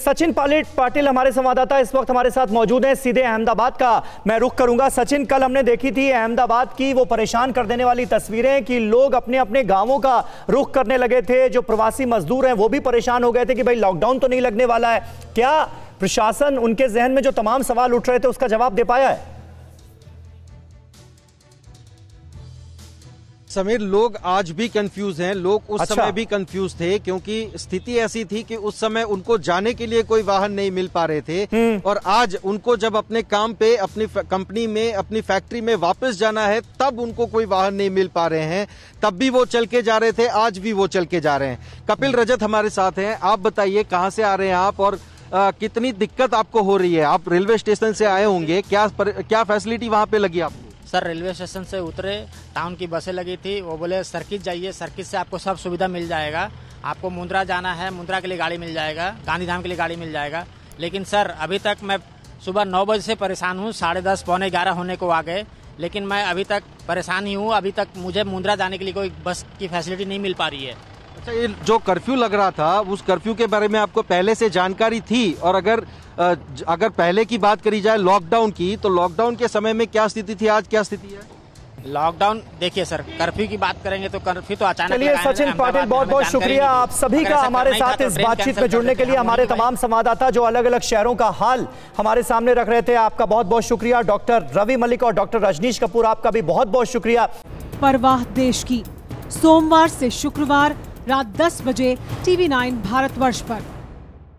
सचिन पायलट पाटिल हमारे संवाददाता इस वक्त हमारे साथ मौजूद हैं। सीधे अहमदाबाद का मैं रुख करूंगा। सचिन, कल हमने देखी थी अहमदाबाद की वो परेशान कर देने वाली तस्वीरें कि लोग अपने अपने गांवों का रुख करने लगे थे। जो प्रवासी मजदूर हैं वो भी परेशान हो गए थे कि भाई लॉकडाउन तो नहीं लगने वाला है। क्या प्रशासन उनके जहन में जो तमाम सवाल उठ रहे थे उसका जवाब दे पाया है? समीर, लोग आज भी कंफ्यूज हैं। लोग उस समय भी कंफ्यूज थे क्योंकि स्थिति ऐसी थी कि उस समय उनको जाने के लिए कोई वाहन नहीं मिल पा रहे थे और आज उनको जब अपने काम पे, अपनी कंपनी में, अपनी फैक्ट्री में वापस जाना है तब उनको कोई वाहन नहीं मिल पा रहे हैं। तब भी वो चल के जा रहे थे, आज भी वो चल के जा रहे हैं। कपिल रजत हमारे साथ हैं। आप बताइए, कहाँ से आ रहे हैं आप और कितनी दिक्कत आपको हो रही है? आप रेलवे स्टेशन से आए होंगे, क्या फैसिलिटी वहाँ पे लगी आपको? सर, रेलवे स्टेशन से उतरे, टाउन की बसें लगी थी। वो बोले सर्किट जाइए, सर्किट से आपको सब सुविधा मिल जाएगा। आपको मुंद्रा जाना है, मुंद्रा के लिए गाड़ी मिल जाएगा, गांधी धाम के लिए गाड़ी मिल जाएगा। लेकिन सर, अभी तक मैं सुबह 9 बजे से परेशान हूँ। 10:30 पौने 11 होने को आ गए, लेकिन मैं अभी तक परेशान ही हूँ। अभी तक मुझे मुंद्रा जाने के लिए कोई बस की फैसिलिटी नहीं मिल पा रही है। अच्छा, ये जो कर्फ्यू लग रहा था, उस कर्फ्यू के बारे में आपको पहले से जानकारी थी? और अगर पहले की बात करी जाए लॉकडाउन की, तो लॉकडाउन के समय में क्या स्थिति थी, आज क्या स्थिति है? लॉकडाउन देखिए सर, कर्फ्यू की बात करेंगे तो कर्फ्यू तो अचानक। चलिए सचिन पाटिल, बहुत बहुत शुक्रिया आप सभी का हमारे साथ इस बातचीत में जुड़ने के लिए। हमारे तमाम संवाददाता जो अलग अलग शहरों का हाल हमारे सामने रख रहे थे, आपका बहुत बहुत शुक्रिया। डॉक्टर रवि मलिक और डॉक्टर रजनीश कपूर, आपका भी बहुत बहुत शुक्रिया। परवाह देश की, सोमवार से शुक्रवार रात 10 बजे TV9 भारतवर्ष पर।